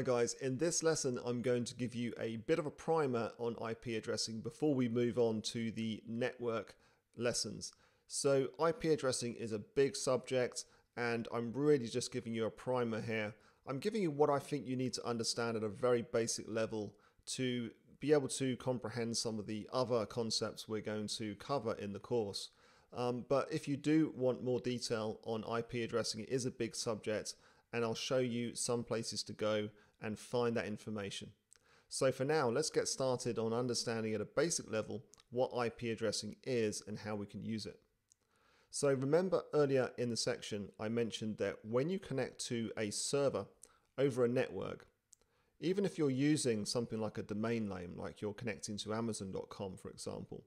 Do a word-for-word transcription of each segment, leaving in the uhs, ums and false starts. Hi guys, in this lesson I'm going to give you a bit of a primer on I P addressing before we move on to the network lessons. So I P addressing is a big subject and I'm really just giving you a primer here. I'm giving you what I think you need to understand at a very basic level to be able to comprehend some of the other concepts we're going to cover in the course. Um, but if you do want more detail on I P addressing, it is a big subject. And I'll show you some places to go and find that information. So for now, let's get started on understanding at a basic level what I P addressing is and how we can use it. So remember earlier in the section, I mentioned that when you connect to a server over a network, even if you're using something like a domain name, like you're connecting to amazon dot com, for example,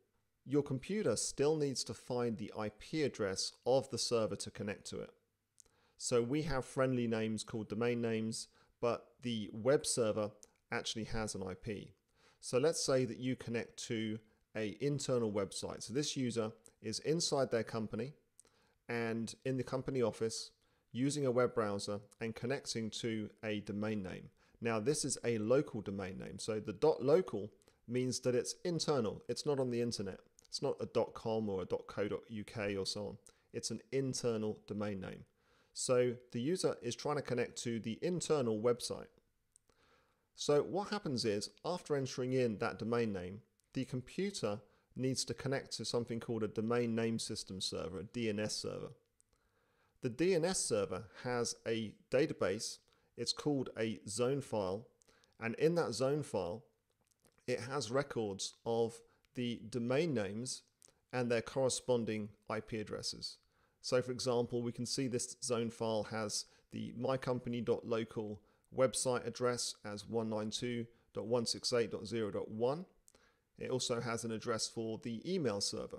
your computer still needs to find the I P address of the server to connect to it. So we have friendly names called domain names, but the web server actually has an I P. So let's say that you connect to an internal website. So this user is inside their company and in the company office using a web browser and connecting to a domain name. Now this is a local domain name. So the .local means that it's internal. It's not on the internet. It's not a .com or a .co.uk or so on. It's an internal domain name. So the user is trying to connect to the internal website. So what happens is, after entering in that domain name, the computer needs to connect to something called a domain name system server, a D N S server. The D N S server has a database. It's called a zone file. And in that zone file, it has records of the domain names and their corresponding I P addresses. So for example, we can see this zone file has the my company dot local website address as one ninety-two dot one sixty-eight dot zero dot one. It also has an address for the email server.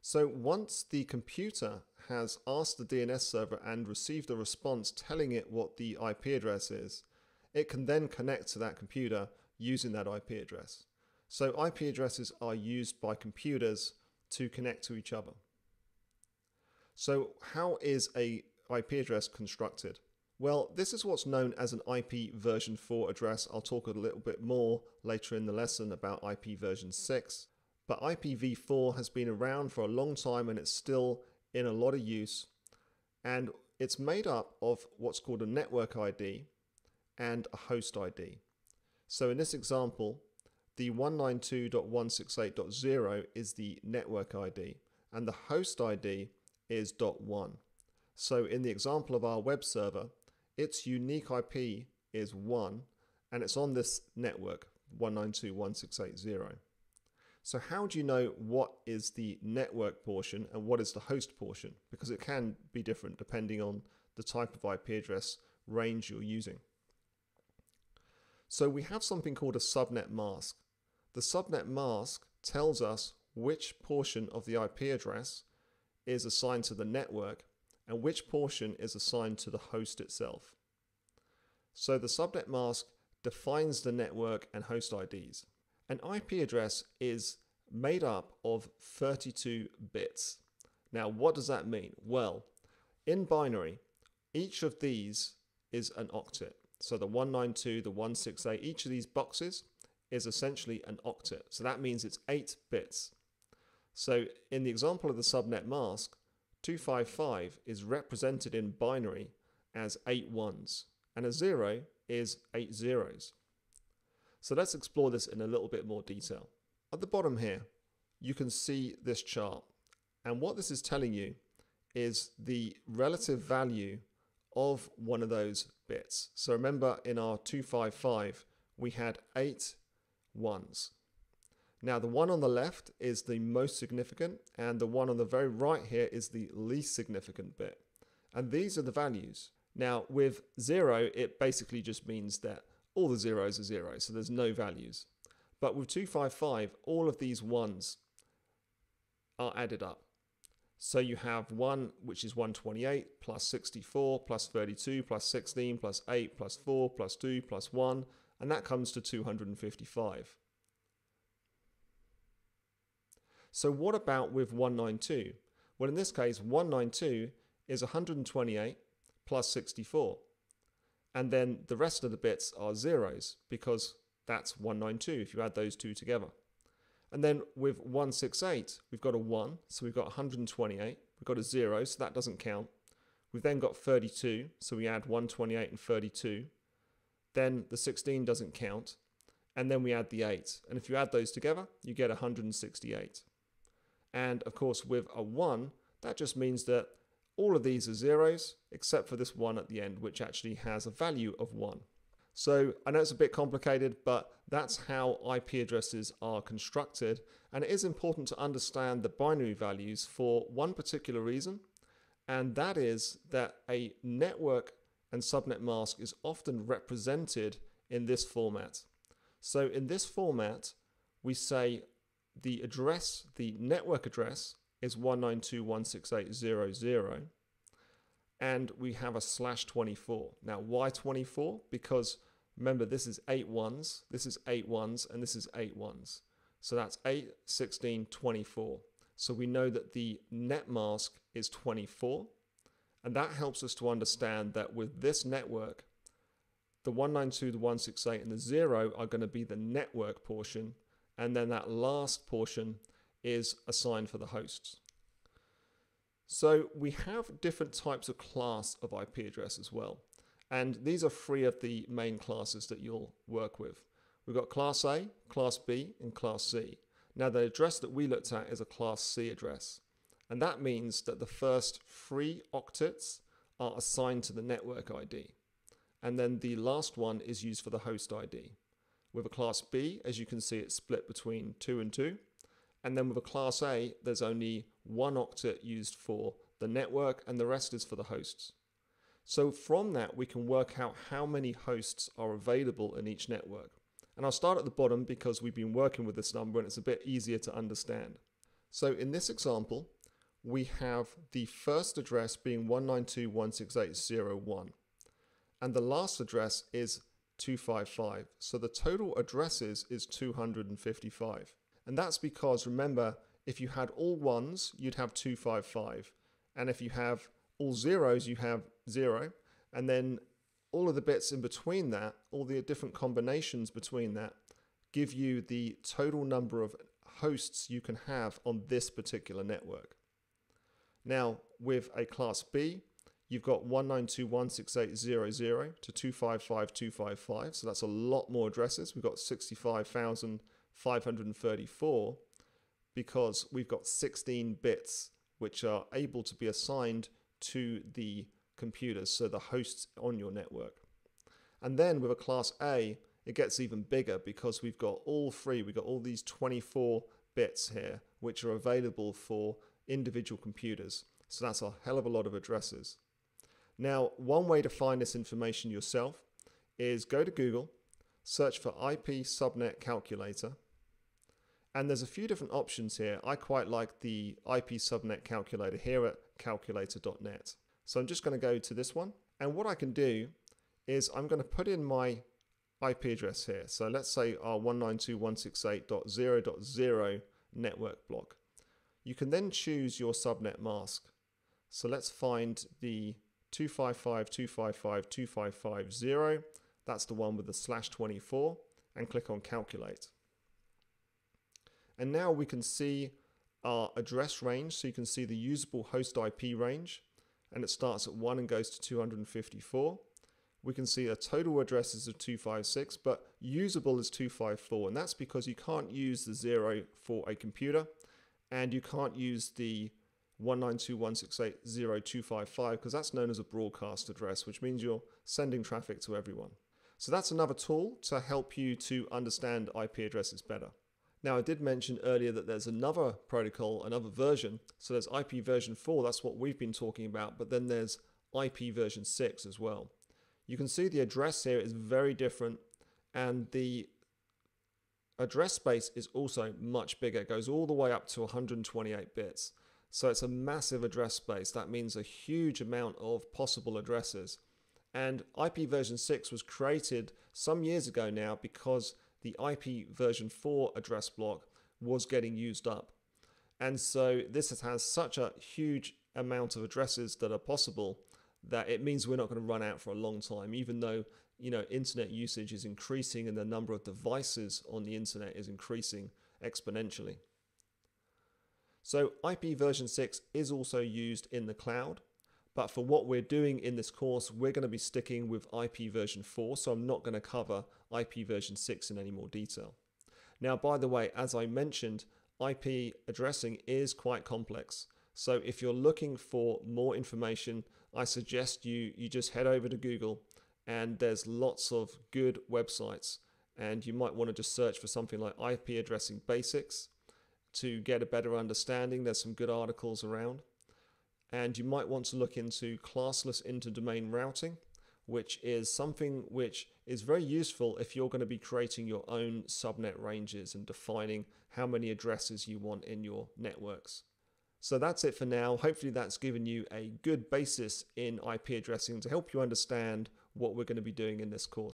So once the computer has asked the D N S server and received a response telling it what the I P address is, it can then connect to that computer using that I P address. So I P addresses are used by computers to connect to each other. So how is a I P address constructed? Well, this is what's known as an I P version four address. I'll talk a little bit more later in the lesson about I P version six. But I P v four has been around for a long time and it's still in a lot of use. And it's made up of what's called a network I D and a host I D. So in this example, the one ninety-two dot one sixty-eight dot zero is the network I D and the host I D is dot one. So in the example of our web server, its unique I P is one and it's on this network one ninety-two dot one sixty-eight dot zero. So how do you know what is the network portion and what is the host portion? Because it can be different depending on the type of I P address range you're using. So we have something called a subnet mask. The subnet mask tells us which portion of the I P address is assigned to the network and which portion is assigned to the host itself. So the subnet mask defines the network and host I Ds. An I P address is made up of thirty-two bits. Now, what does that mean? Well, in binary, each of these is an octet. So the one ninety-two, the one sixty-eight, each of these boxes is essentially an octet. So that means it's eight bits. So in the example of the subnet mask, two fifty-five is represented in binary as eight ones and a zero is eight zeros. So let's explore this in a little bit more detail. At the bottom here, you can see this chart. And what this is telling you is the relative value of one of those bits. So remember in our two fifty-five, we had eight ones. Now the one on the left is the most significant and the one on the very right here is the least significant bit. And these are the values. Now with zero, it basically just means that all the zeros are zero, so there's no values. But with two fifty-five, all of these ones are added up. So you have one, which is one twenty-eight, plus sixty-four, plus thirty-two, plus sixteen, plus eight, plus four, plus two, plus one, and that comes to two hundred fifty-five. So what about with one ninety-two? Well, in this case, one ninety-two is one hundred twenty-eight plus sixty-four. And then the rest of the bits are zeros, because that's one ninety-two if you add those two together. And then with one sixty-eight, we've got a one, so we've got one hundred twenty-eight. We've got a zero, so that doesn't count. We've then got thirty-two, so we add one twenty-eight and thirty-two. Then the sixteen doesn't count. And then we add the eight. And if you add those together, you get one hundred sixty-eight. And of course, with a one, that just means that all of these are zeros, except for this one at the end, which actually has a value of one. So I know it's a bit complicated, but that's how I P addresses are constructed. And it is important to understand the binary values for one particular reason. And that is that a network and subnet mask is often represented in this format. So in this format, we say the address, the network address, is one ninety-two dot one sixty-eight dot zero dot zero, and we have a slash twenty-four. Now, why twenty-four? Because remember, this is eight ones, this is eight ones, and this is eight ones. So that's eight, sixteen, twenty-four. So we know that the net mask is twenty-four, and that helps us to understand that with this network, the one ninety-two, the one sixty-eight, and the zero are going to be the network portion, and then that last portion is assigned for the hosts. So we have different types of class of I P address as well, and these are three of the main classes that you'll work with. We've got class A, class B, and class C. Now the address that we looked at is a class C address, and that means that the first three octets are assigned to the network I D, and then the last one is used for the host I D. With a class B, as you can see, it's split between two and two. And then with a class A, there's only one octet used for the network and the rest is for the hosts. So from that, we can work out how many hosts are available in each network. And I'll start at the bottom because we've been working with this number and it's a bit easier to understand. So in this example, we have the first address being one ninety-two dot one sixty-eight dot zero dot one. And the last address is two fifty-five. So the total addresses is two hundred fifty-five. And that's because, remember, if you had all ones, you'd have two fifty-five. And if you have all zeros, you have zero. And then all of the bits in between that, all the different combinations between that, give you the total number of hosts you can have on this particular network. Now, with a class B, you've got one ninety-two dot one sixty-eight dot zero dot zero to two fifty-five dot two fifty-five. So that's a lot more addresses. We've got sixty-five thousand five hundred thirty-four, because we've got sixteen bits which are able to be assigned to the computers, so the hosts on your network. And then with a class A, it gets even bigger because we've got all three, we've got all these twenty-four bits here which are available for individual computers. So that's a hell of a lot of addresses. Now, one way to find this information yourself is go to Google, search for I P subnet calculator. And there's a few different options here. I quite like the I P subnet calculator here at calculator dot net. So I'm just going to go to this one. And what I can do is I'm going to put in my I P address here. So let's say our one ninety-two dot one sixty-eight dot zero dot zero network block. You can then choose your subnet mask. So let's find the two fifty-five dot two fifty-five dot two fifty-five dot zero. That's the one with the slash twenty-four, and click on calculate. And now we can see our address range, so you can see the usable host I P range, and it starts at one and goes to two hundred fifty-four. We can see a total addresses of two fifty-six, but usable is two fifty-four, and that's because you can't use the zero for a computer, and you can't use the one ninety-two dot one sixty-eight dot zero dot two fifty-five because that's known as a broadcast address, which means you're sending traffic to everyone. So that's another tool to help you to understand I P addresses better. Now, I did mention earlier that there's another protocol, another version. So there's I P version four, that's what we've been talking about, but then there's I P version six as well. You can see the address here is very different, and the address space is also much bigger. It goes all the way up to one hundred twenty-eight bits. So it's a massive address space. That means a huge amount of possible addresses. And I P version six was created some years ago now because the I P version four address block was getting used up. And so this has such a huge amount of addresses that are possible that it means we're not going to run out for a long time, even though, you know, internet usage is increasing and the number of devices on the internet is increasing exponentially. So I P version six is also used in the cloud, but for what we're doing in this course, we're going to be sticking with I P version four, so I'm not going to cover I P version six in any more detail. Now, by the way, as I mentioned, I P addressing is quite complex. So if you're looking for more information, I suggest you, you just head over to Google, and there's lots of good websites, and you might want to just search for something like I P addressing basics to get a better understanding. There's some good articles around, and you might want to look into classless interdomain routing, which is something which is very useful if you're going to be creating your own subnet ranges and defining how many addresses you want in your networks. So that's it for now. Hopefully that's given you a good basis in I P addressing to help you understand what we're going to be doing in this course.